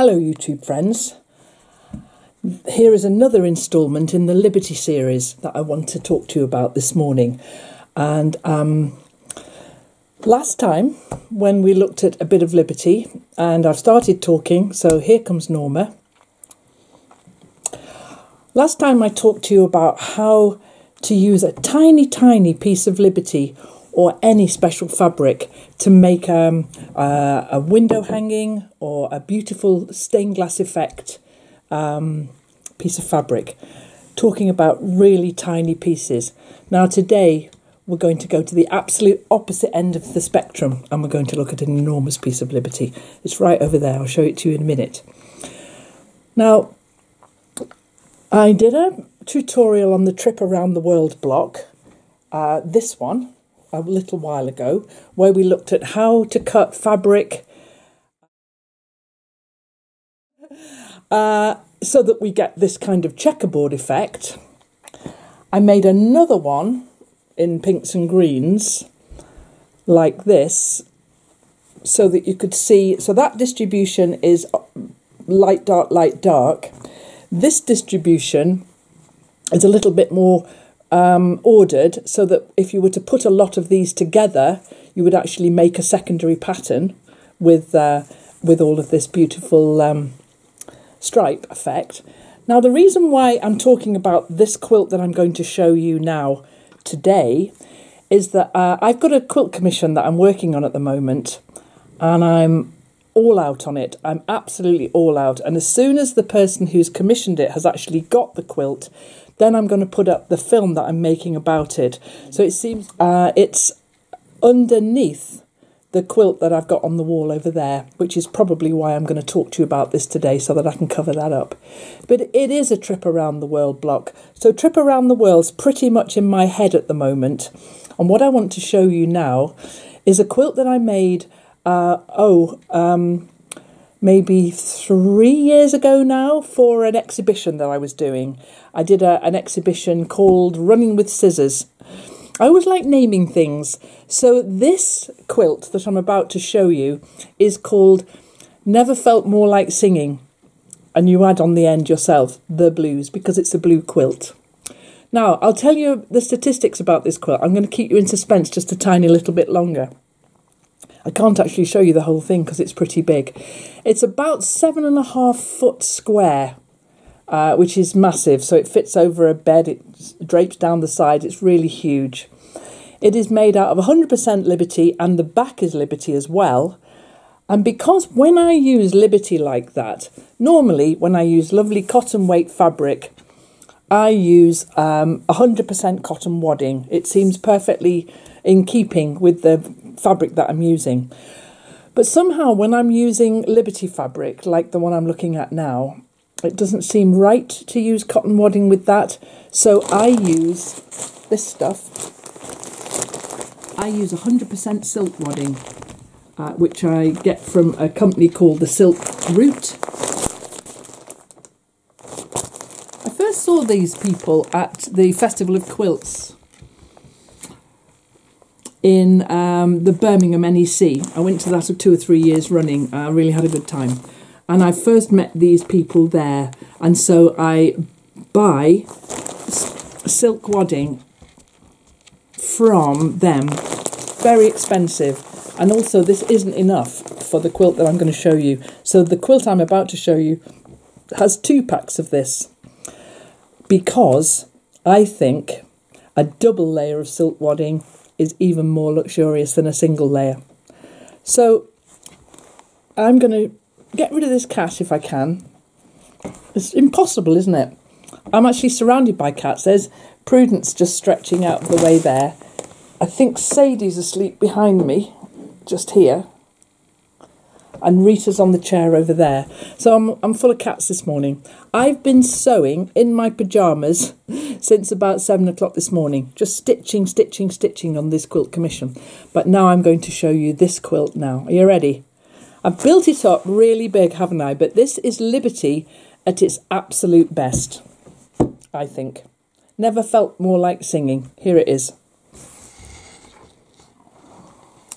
Hello YouTube friends, here is another instalment in the Liberty series that I want to talk to you about this morning. And last time when we looked at a bit of Liberty, and I've started talking, so here comes Norma. Last time I talked to you about how to use a tiny piece of Liberty or any special fabric to make a window hanging or a beautiful stained glass effect piece of fabric. Talking about really tiny pieces. Now today we're going to go to the absolute opposite end of the spectrum and we're going to look at an enormous piece of Liberty. It's right over there, I'll show it to you in a minute. Now I did a tutorial on the Trip Around the World block, this one, a little while ago, where we looked at how to cut fabric so that we get this kind of checkerboard effect. I made another one in pinks and greens like this so that you could see, so that distribution is light, dark, light, dark. This distribution is a little bit more ordered, so that if you were to put a lot of these together, you would actually make a secondary pattern with all of this beautiful stripe effect. Now, the reason why I'm talking about this quilt that I'm going to show you now today is that I've got a quilt commission that I'm working on at the moment, and I'm all out on it. I'm absolutely all out. And as soon as the person who's commissioned it has actually got the quilt, then I'm going to put up the film that I'm making about it. So it seems it's underneath the quilt that I've got on the wall over there, which is probably why I'm going to talk to you about this today, so that I can cover that up. But it is a Trip Around the World block. So Trip Around the World's pretty much in my head at the moment. And what I want to show you now is a quilt that I made maybe 3 years ago now for an exhibition that I was doing. I did an exhibition called Running With Scissors. I always like naming things. So this quilt that I'm about to show you is called Never Felt More Like Singing. And you add on the end yourself, the blues, because it's a blue quilt. Now, I'll tell you the statistics about this quilt. I'm going to keep you in suspense just a tiny little bit longer. I can't actually show you the whole thing because it's pretty big. It's about 7.5 foot square, which is massive. So it fits over a bed, it drapes down the side, it's really huge. It is made out of 100% Liberty, and the back is Liberty as well. And because when I use Liberty like that, normally when I use lovely cotton weight fabric, I use 100% cotton wadding. It seems perfectly in keeping with the fabric that I'm using. But somehow when I'm using Liberty fabric like the one I'm looking at now, it doesn't seem right to use cotton wadding with that, so I use this stuff. I use 100% silk wadding, which I get from a company called the Silk Root. I first saw these people at the Festival of Quilts in the Birmingham NEC. I went to that for 2 or 3 years running. I really had a good time. And I first met these people there. And so I buy silk wadding from them. Very expensive. And also this isn't enough for the quilt that I'm going to show you. So the quilt I'm about to show you has 2 packs of this, because I think a double layer of silk wadding is even more luxurious than a single layer. So I'm going to get rid of this cat if I can. It's impossible, isn't it? I'm actually surrounded by cats. There's Prudence just stretching out of the way there. I think Sadie's asleep behind me, just here. And Rita's on the chair over there. So I'm full of cats this morning. I've been sewing in my pyjamas since about 7 o'clock this morning. Just stitching on this quilt commission. But now I'm going to show you this quilt now. Are you ready? I've built it up really big, haven't I? But this is Liberty at its absolute best, I think. Never felt more like singing. Here it is.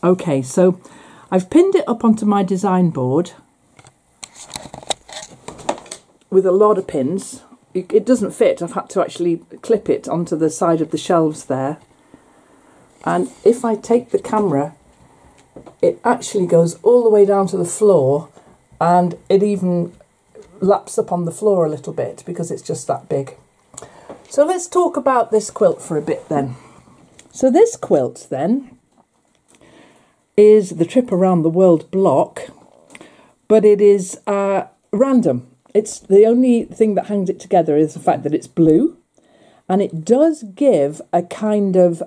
Okay, so I've pinned it up onto my design board with a lot of pins. It doesn't fit. I've had to actually clip it onto the side of the shelves there. And if I take the camera, it actually goes all the way down to the floor, and it even laps up on the floor a little bit because it's just that big. So let's talk about this quilt for a bit then. So this quilt then is the Trip Around the World block, but it is random. It's the only thing that hangs it together is the fact that it's blue, and it does give a kind of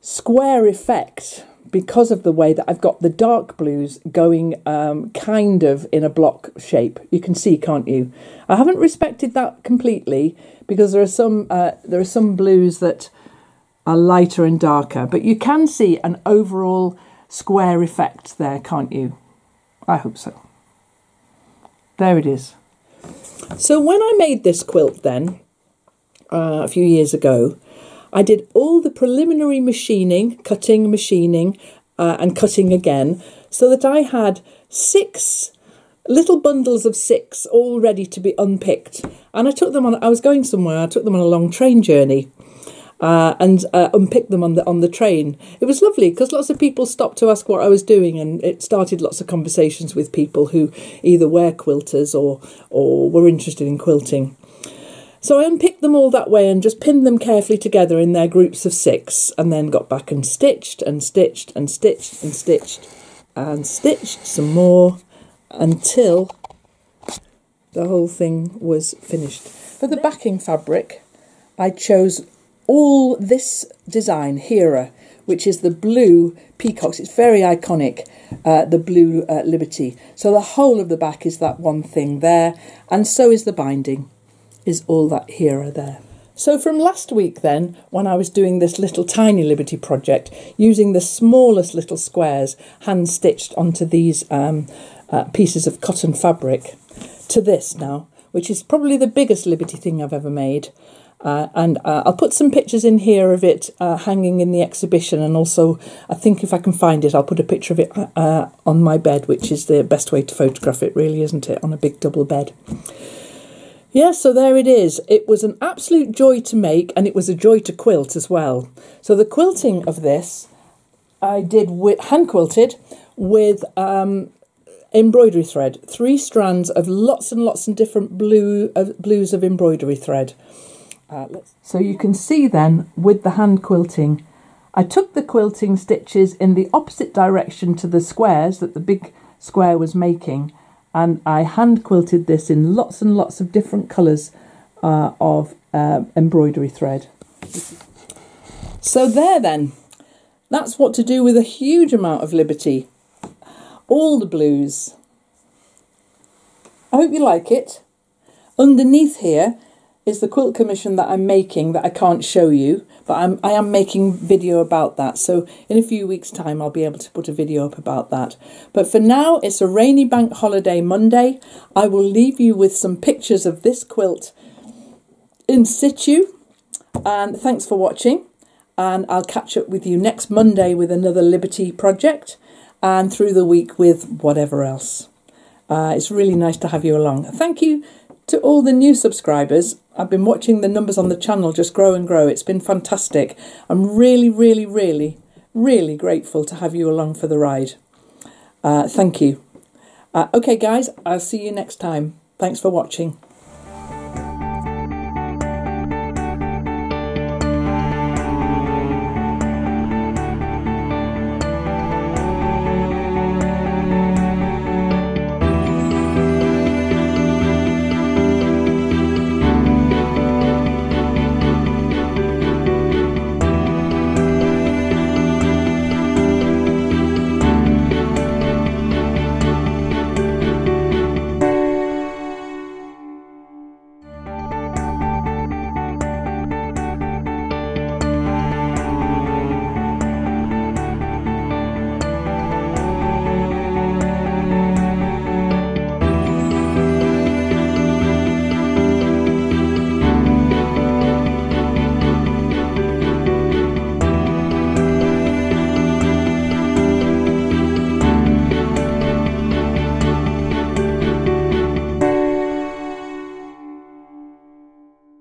square effect because of the way that I've got the dark blues going kind of in a block shape. You can see, can't you? I haven't respected that completely because there are some blues that are lighter and darker, but you can see an overall square effect there, can't you? I hope so. There it is. So when I made this quilt then, a few years ago, I did all the preliminary machining, cutting again, so that I had 6 little bundles of 6 all ready to be unpicked. And I took them on, I was going somewhere, I took them on a long train journey and unpicked them on the train. It was lovely because lots of people stopped to ask what I was doing, and it started lots of conversations with people who either were quilters or were interested in quilting. So I unpicked them all that way and just pinned them carefully together in their groups of 6, and then got back and stitched and stitched and stitched and stitched and stitched some more until the whole thing was finished. For the backing fabric, I chose all this design, Hera, which is the blue peacocks. It's very iconic, the blue Liberty. So the whole of the back is that one thing there, and so is the binding. Is all that here or there. So from last week then, when I was doing this little tiny Liberty project, using the smallest little squares hand stitched onto these pieces of cotton fabric, to this now, which is probably the biggest Liberty thing I've ever made. And I'll put some pictures in here of it hanging in the exhibition, and also I think if I can find it I'll put a picture of it on my bed, which is the best way to photograph it really, isn't it, on a big double bed. Yeah, so there it is. It was an absolute joy to make, and it was a joy to quilt as well. So the quilting of this I did hand quilted with embroidery thread, 3 strands of lots and lots of different blues of embroidery thread. So you can see then with the hand quilting, I took the quilting stitches in the opposite direction to the squares that the big square was making. And I hand quilted this in lots and lots of different colours of embroidery thread. So there then, that's what to do with a huge amount of Liberty. All the blues. I hope you like it. Underneath here is the quilt commission that I'm making that I can't show you, but I am making video about that, so in a few weeks time I'll be able to put a video up about that. But for now it's a rainy bank holiday Monday. I will leave you with some pictures of this quilt in situ, and thanks for watching, and I'll catch up with you next Monday with another Liberty project, and through the week with whatever else. It's really nice to have you along. Thank you to all the new subscribers. I've been watching the numbers on the channel just grow and grow. It's been fantastic. I'm really, really, really, really grateful to have you along for the ride. Thank you. Okay guys, I'll see you next time. Thanks for watching.